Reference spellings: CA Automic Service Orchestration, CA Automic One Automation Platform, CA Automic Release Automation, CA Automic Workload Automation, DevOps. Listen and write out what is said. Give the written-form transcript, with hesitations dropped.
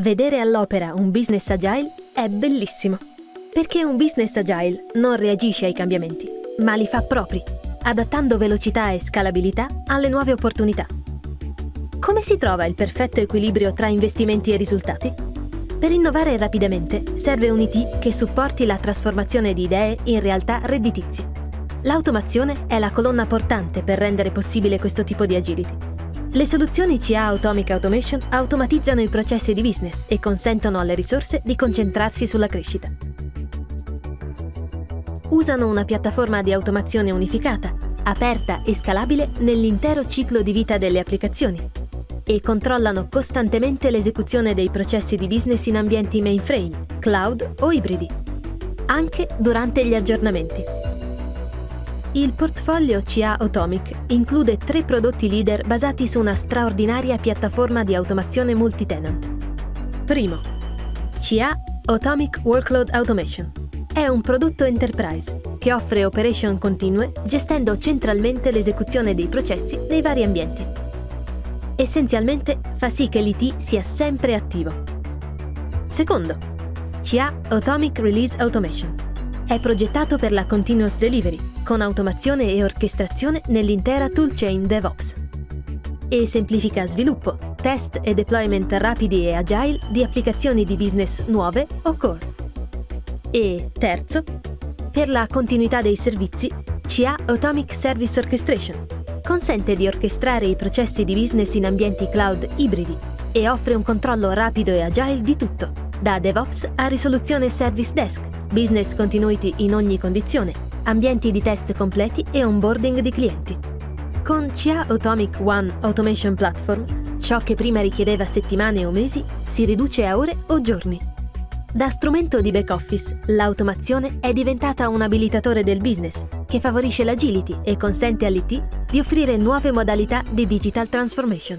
Vedere all'opera un business agile è bellissimo, perché un business agile non reagisce ai cambiamenti, ma li fa propri, adattando velocità e scalabilità alle nuove opportunità. Come si trova il perfetto equilibrio tra investimenti e risultati? Per innovare rapidamente serve un IT che supporti la trasformazione di idee in realtà redditizie. L'automazione è la colonna portante per rendere possibile questo tipo di agility. Le soluzioni CA Automic Automation automatizzano i processi di business e consentono alle risorse di concentrarsi sulla crescita. Usano una piattaforma di automazione unificata, aperta e scalabile nell'intero ciclo di vita delle applicazioni e controllano costantemente l'esecuzione dei processi di business in ambienti mainframe, cloud o ibridi, anche durante gli aggiornamenti. Il portfolio CA Automic include 3 prodotti leader basati su una straordinaria piattaforma di automazione multitenant. Primo, CA Automic Workload Automation. È un prodotto enterprise che offre operation continue gestendo centralmente l'esecuzione dei processi nei vari ambienti. Essenzialmente fa sì che l'IT sia sempre attivo. Secondo, CA Automic Release Automation. È progettato per la continuous delivery, con automazione e orchestrazione nell'intera toolchain DevOps. E semplifica sviluppo, test e deployment rapidi e agile di applicazioni di business nuove o core. E terzo, per la continuità dei servizi, CA Automic Service Orchestration. Consente di orchestrare i processi di business in ambienti cloud ibridi e offre un controllo rapido e agile di tutto, da DevOps a risoluzione service desk, business continuity in ogni condizione, ambienti di test completi e onboarding di clienti. Con CA Automic One Automation Platform, ciò che prima richiedeva settimane o mesi si riduce a ore o giorni. Da strumento di back-office, l'automazione è diventata un abilitatore del business che favorisce l'agility e consente all'IT di offrire nuove modalità di digital transformation.